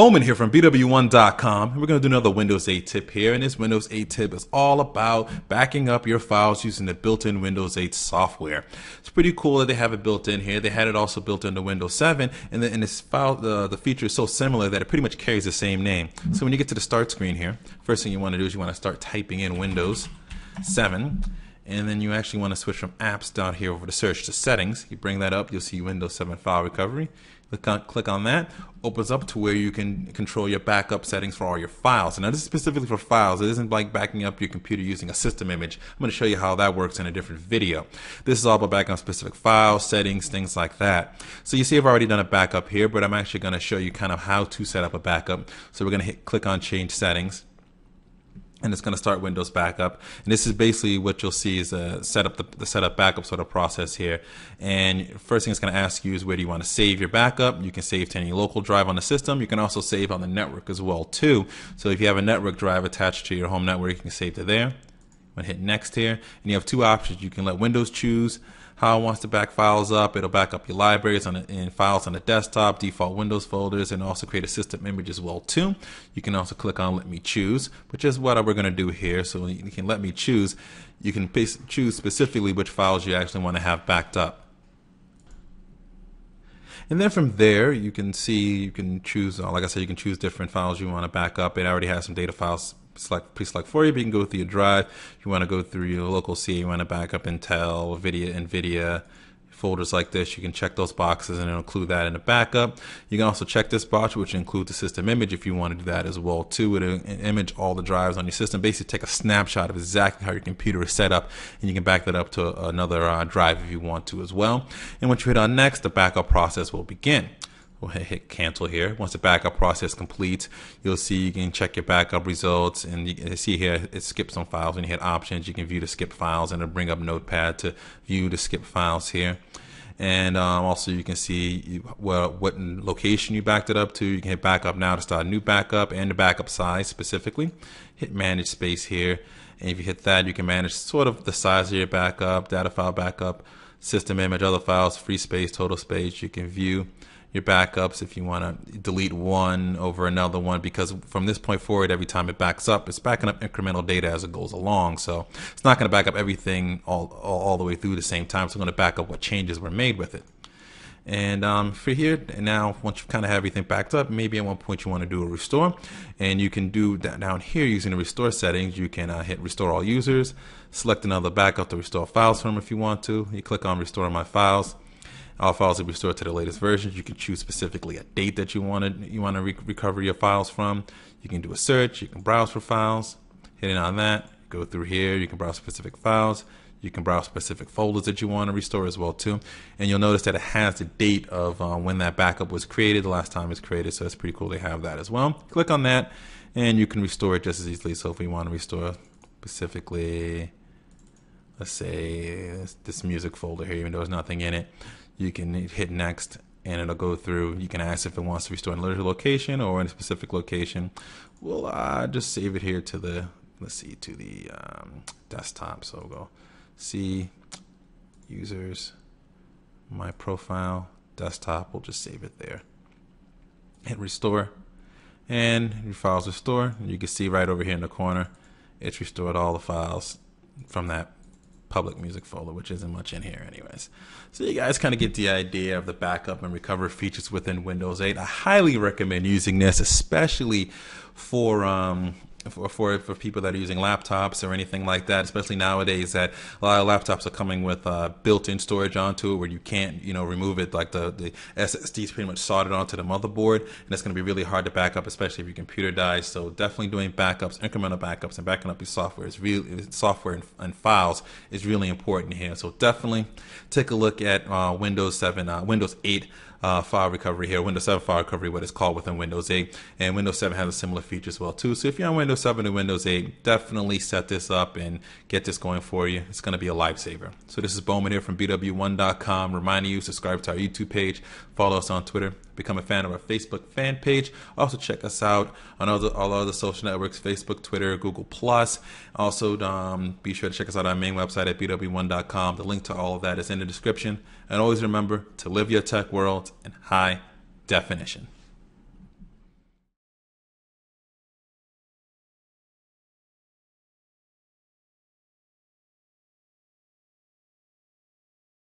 Bowman here from BW1.com, and we're going to do another Windows 8 tip here. And this Windows 8 tip is all about backing up your files using the built-in Windows 8 software. It's pretty cool that they have it built in here. They had it also built into Windows 7, and the feature is so similar that it pretty much carries the same name. So when you get to the start screen here, first thing you want to do is you want to start typing in Windows 7. And then you actually want to switch from apps down here over to search to settings. You bring that up, you'll see Windows 7 file recovery. Click on that. Opens up to where you can control your backup settings for all your files. And now this is specifically for files. It isn't like backing up your computer using a system image. I'm going to show you how that works in a different video. This is all about backing up specific files, settings, things like that. So you see I've already done a backup here, but I'm actually going to show you kind of how to set up a backup. So we're going to click on change settings. And it's going to start Windows Backup, and this is basically what you'll see is the setup backup sort of process here. And first thing it's going to ask you is where do you want to save your backup. You can save to any local drive on the system. You can also save on the network as well too. So if you have a network drive attached to your home network, you can save to there. I'm going to hit next here, and you have two options. You can let Windows choose how it wants to back files up. It'll back up your libraries and files on the desktop, default Windows folders, and also create a system image as well too. You can also click on Let Me Choose, which is what we're going to do here. So you can let me choose. You can choose specifically which files you actually want to have backed up. And then from there, you can see, you can choose, like I said, you can choose different files you want to back up. It already has some data files pre-select for you, but you can go through your drive. You want to go through your local CA, you want to back up Intel, Nvidia, folders like this. You can check those boxes and it'll include that in the backup. You can also check this box, which includes the system image if you want to do that as well too. It'll image all the drives on your system. Basically take a snapshot of exactly how your computer is set up, and you can back that up to another drive if you want to as well. And once you hit on next, the backup process will begin. We'll hit cancel here. Once the backup process completes, you'll see you can check your backup results, and you can see here it skips some files. When you hit options, you can view the skip files, and it'll bring up Notepad to view the skip files here. And also you can see what location you backed it up to. You can hit backup now to start a new backup and the backup size specifically. Hit manage space here. And if you hit that, you can manage sort of the size of your backup, data file backup, system image, other files, free space, total space. You can view your backups if you want to delete one over another one, because from this point forward, every time it backs up, it's backing up incremental data as it goes along. So it's not going to back up everything all the way through the same time. So we're going to back up what changes were made with it. And for here, and now once you kind of have everything backed up, maybe at one point you want to do a restore, and you can do that down here using the restore settings. You can hit restore all users, select another backup to restore files from if you want to. You click on restore my files. All files will be stored to the latest versions. You can choose specifically a date that you want to recover your files from. You can do a search. You can browse for files. Hitting on that, go through here. You can browse specific files. You can browse specific folders that you want to restore as well too. And you'll notice that it has the date of when that backup was created, the last time it was created. So it's pretty cool they have that as well. Click on that, and you can restore it just as easily. So if we want to restore specifically, let's say this music folder here, even though there's nothing in it. You can hit next, and it'll go through. You can ask if it wants to restore in a location or in a specific location. We'll just save it here to the, let's see, to the desktop. So we'll go C, users, my profile, desktop. We'll just save it there. Hit restore, and your files restore. And you can see right over here in the corner, it's restored all the files from that public music folder, which isn't much in here anyways. So you guys kind of get the idea of the backup and recover features within Windows 8. I highly recommend using this, especially for people that are using laptops or anything like that, especially nowadays that a lot of laptops are coming with built-in storage onto it where you can't remove it. Like the SSD is pretty much soldered onto the motherboard, and it's going to be really hard to back up, especially if your computer dies. So definitely doing backups, incremental backups, and backing up your software is really software and files is really important here. So definitely take a look at Windows 8 file recovery here, Windows 7 file recovery, what it's called within Windows 8, and Windows 7 has a similar feature as well too. So if you're on Windows 7 and Windows 8, definitely set this up and get this going for you. It's going to be a lifesaver. So this is Bowman here from BW1.com, reminding you, subscribe to our YouTube page, follow us on Twitter, become a fan of our Facebook fan page. Also check us out on all other social networks, Facebook, Twitter, Google Plus. Also be sure to check us out on our main website at BW1.com. The link to all of that is in the description. And always remember to live your tech world in high definition.